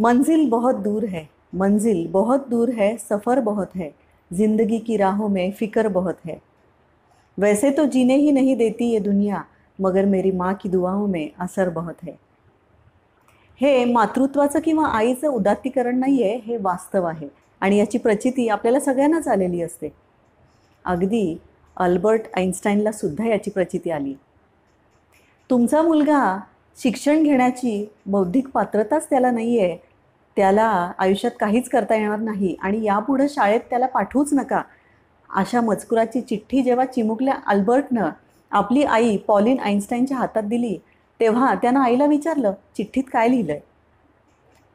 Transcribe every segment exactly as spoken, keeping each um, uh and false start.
मंजिल बहुत दूर है, मंजिल बहुत दूर है, सफ़र बहुत है, ज़िंदगी की राहों में फ़िक्र बहुत है। वैसे तो जीने ही नहीं देती ये दुनिया, मगर मेरी माँ की दुआओं में असर बहुत है। हे मातृत्वाचं किंवा आईचं उदात्तीकरण नाही आहे, हे वास्तव आहे आणि याची प्रचिती आपल्याला सगळ्यांनाच आलेली असते। अगदी अल्बर्ट आइन्स्टाईनला सुद्धा याची प्रचिती आली। तुमचा मुलगा शिक्षण घेण्याची बौद्धिक पात्रताच त्याला नाही आहे, त्याला आयुष्यात काहीच करता येणार नाही आणि यापुढे शाळेत त्याला पाठवूच नका, अशा मजकुराची चिठ्ठी जेव्हा चिमुकल्या अल्बर्टनं आपली आई पॉलिन आइन्स्टाईनच्या हातात दिली, तेव्हा त्यानं आईला विचारलं, चिठ्ठीत काय लिहिलंय?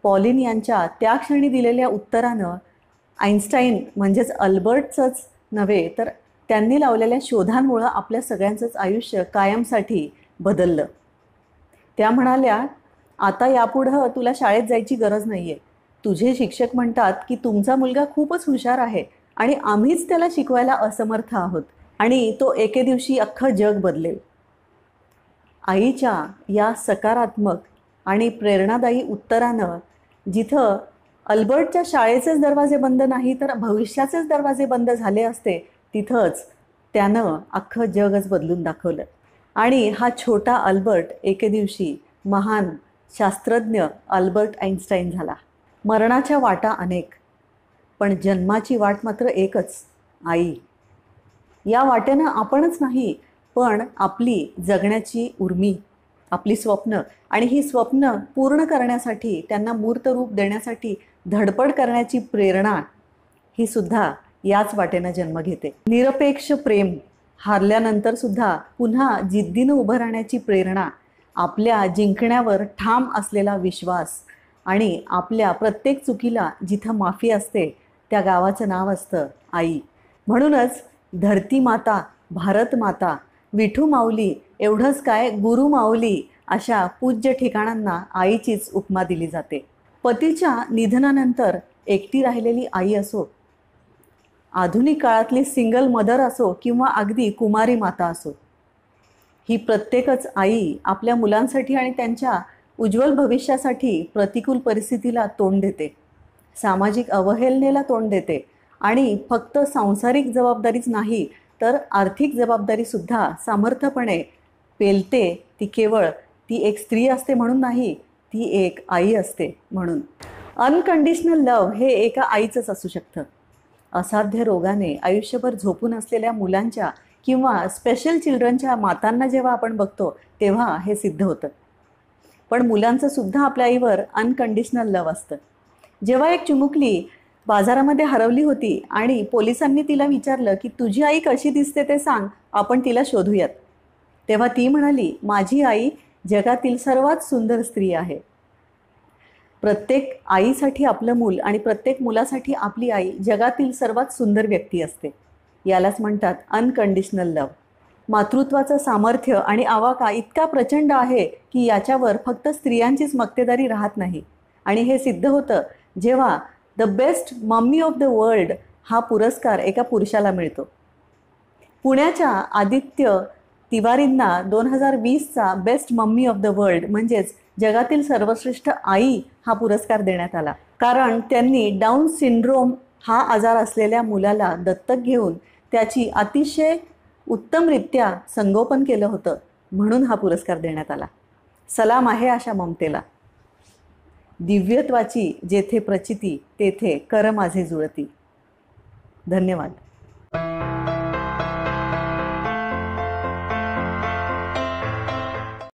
पॉलिन यांच्या त्या क्षणी दिलेल्या उत्तरानं आइन्स्टाईन म्हणजेच अल्बर्टचंच नव्हे तर त्यांनी लावलेल्या शोधांमुळे आपल्या सगळ्यांचंच आयुष्य कायमसाठी बदललं। त्या म्हणाल्या, आता यापुढे तुला शाळेत जायची गरज नाही आहे, तुझे शिक्षक म्हणतात की तुमचा मुलगा खूपच हुशार आहे आणि आम्हीच त्याला शिकवायला असमर्थ आहोत आणि तो एके दिवशी अख्खं जग बदलेल। आईच्या या सकारात्मक आणि प्रेरणादायी उत्तरानं, जिथं अल्बर्टच्या शाळेचेच दरवाजे बंद नाही तर भविष्याचेच दरवाजे बंद झाले असते, तिथंच त्यानं अख्खं जगच बदलून दाखवलं आणि हा छोटा अल्बर्ट एके दिवशी महान शास्त्रज्ञ अल्बर्ट आइन्स्टाईन झाला। मरणाच्या वाटा अनेक, पण जन्माची वाट मात्र एकच, आई। या वाटेनं आपणच नाही पण आपली जगण्याची उर्मी, आपली स्वप्न आणि ही स्वप्न पूर्ण करण्यासाठी, त्यांना मूर्त रूप देण्यासाठी धडपड करण्याची प्रेरणा ही सुद्धा याच वाटेनं जन्म घेते। निरपेक्ष प्रेम, हारल्यानंतर सुद्धा पुन्हा जिद्दीनं उभं राहण्याची प्रेरणा, आपल्या जिंकण्यावर ठाम असलेला विश्वास आणि आपल्या प्रत्येक चुकीला जिथं माफी असते त्या गावाचं नाव असतं आई। म्हणूनच धरती माता, भारत माता, विठू माऊली एवढंच काय गुरु माऊली अशा पूज्य ठिकाणांना आईचीच उपमा दिली जाते। पतीच्या निधनानंतर एकटी राहिलेली आई असो, आधुनिक काळातली सिंगल मदर असो किंवा अगदी कुमारी माता असो, ही प्रत्येकच आई आपल्या मुलांसाठी आणि त्यांच्या उज्ज्वल भविष्यासाठी प्रतिकूल परिस्थितीला तोंड देते, सामाजिक अवहेलनेला तोंड देते आणि फक्त सांसारिक जबाबदारीच नाही तर आर्थिक जबाबदारीसुद्धा सामर्थ्यपणे पेलते। ती केवळ ती एक स्त्री असते म्हणून नाही, ती एक आई असते म्हणून। अनकंडिशनल लव हे एका आईचंच असू शकतं। असाध्य रोगाने आयुष्यभर झोपून असलेल्या मुलांच्या किंवा स्पेशल चिल्ड्रनच्या मातांना जेव्हा आपण बघतो तेव्हा हे सिद्ध होतं, पण मुलांचंसुद्धा आपल्या आईवर अनकंडिशनल लव असतं। जेव्हा एक चिमुकली बाजारामध्ये हरवली होती आणि पोलिसांनी तिला विचारलं की तुझी आई कशी दिसते ते सांग, आपण तिला शोधूयात, तेव्हा ती म्हणाली, माझी आई जगातील सर्वात सुंदर स्त्री आहे। प्रत्येक आईसाठी आपलं मूल आणि प्रत्येक मुलासाठी आपली आई जगातील सर्वात सुंदर व्यक्ती असते। यालाच म्हणतात अनकंडिशनल लव। मातृत्वाचं सामर्थ्य आणि आवाका इतका प्रचंड आहे की याच्यावर फक्त स्त्रियांचीच मक्तेदारी राहत नाही आणि हे सिद्ध होतं जेव्हा the best mummy of the world हा पुरस्कार एका पुरुषाला मिळतो। पुण्याच्या आदित्य तिवारींना दोन हजार वीसचा best mummy of the world म्हणजेच जगातील सर्वश्रेष्ठ आई हा पुरस्कार देण्यात आला, कारण त्यांनी डाऊन सिंड्रोम हा आजार असलेल्या मुलाला दत्तक घेऊन त्याची अतिशय उत्तमरित्या संगोपन केलं होतं, म्हणून हा पुरस्कार देण्यात आला। सलाम आहे अशा ममतेला। दिव्यत्वाची जेथे प्रचिती तेथे कर माझे जुळती। धन्यवाद।